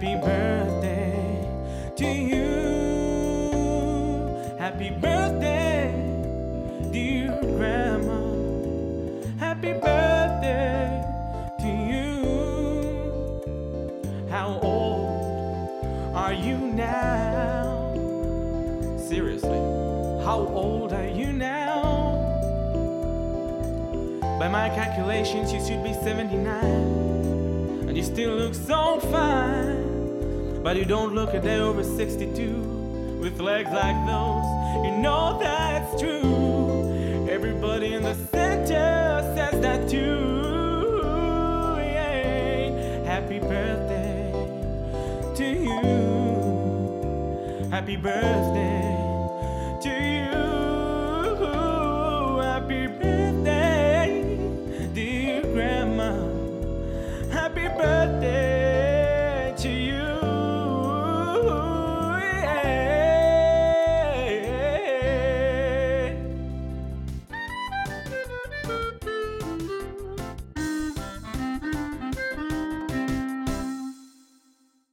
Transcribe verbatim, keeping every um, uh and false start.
Happy birthday to you. Happy birthday, dear Grandma. Happy birthday to you. How old are you now? Seriously, how old are you now? By my calculations, you should be seventy-nine. And you still look so fine, but you don't look a day over sixty-two. With legs like those, you know that's true. Everybody in the center says that too. Yeah. Happy birthday to you. Happy birthday to you. Happy birthday, dear Grandma. Happy birthday to you. Yeah.